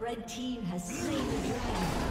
Red team has slain the dragon.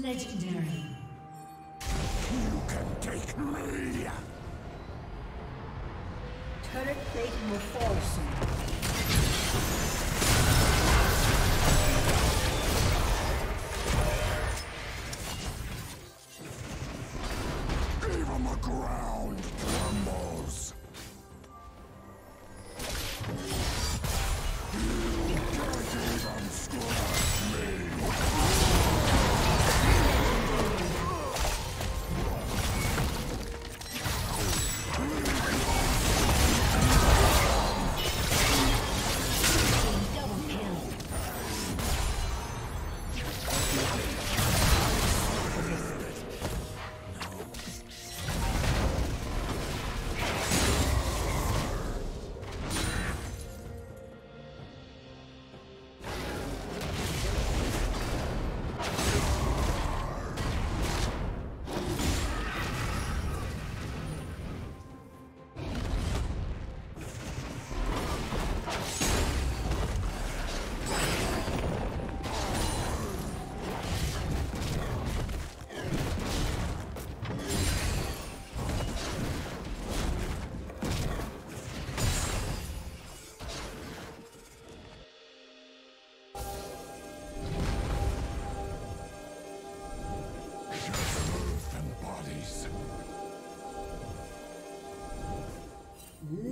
Legendary. You can take me! Turret plate will fall soon.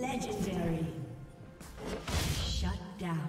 Legendary. Shut down.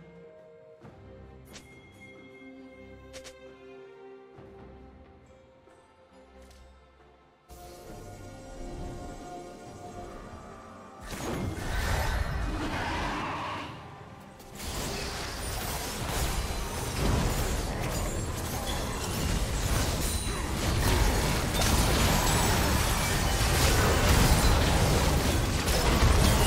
Team's turret has been destroyed.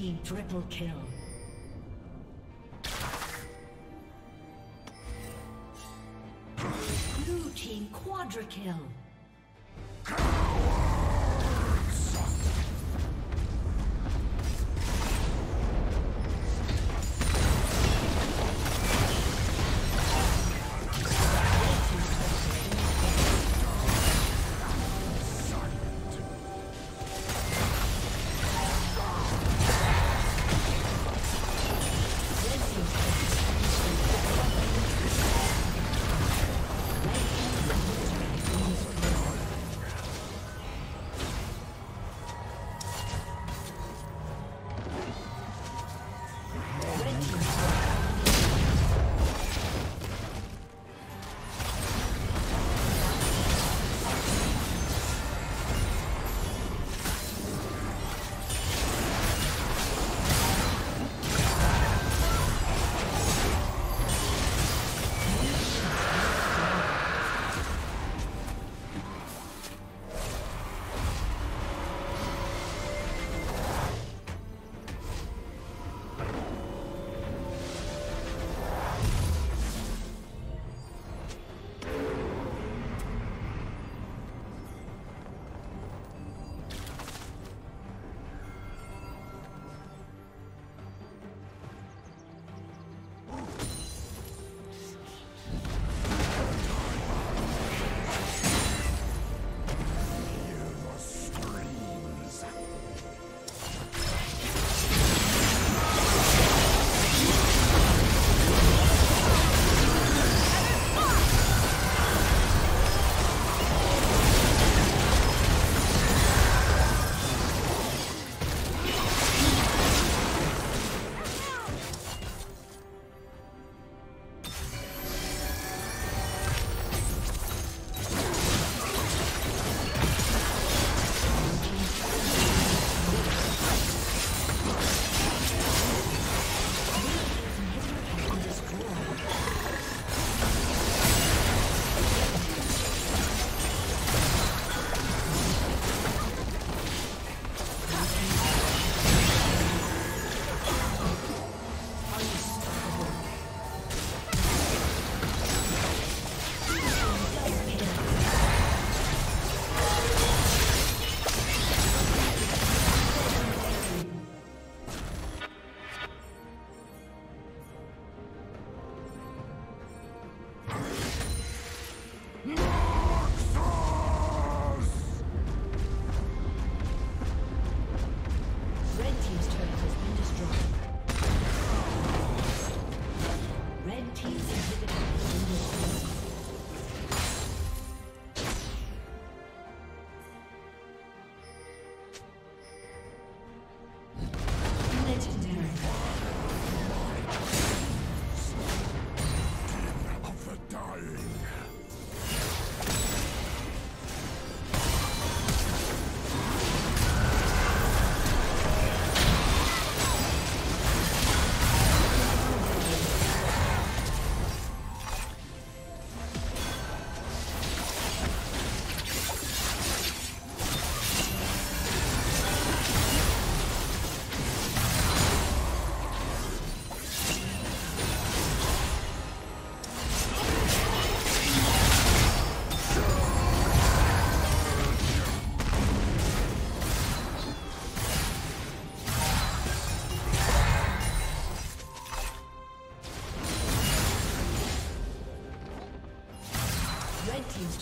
team triple kill. Blue team quadra kill.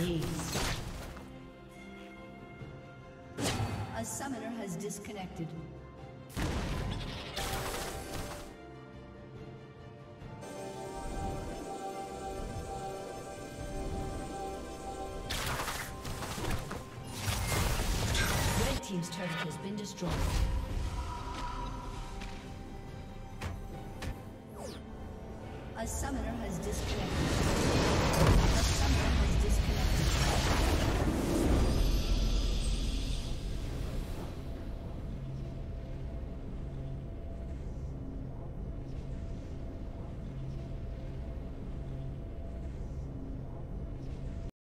Please. A summoner has disconnected. Red Team's turret has been destroyed. A summoner has disconnected.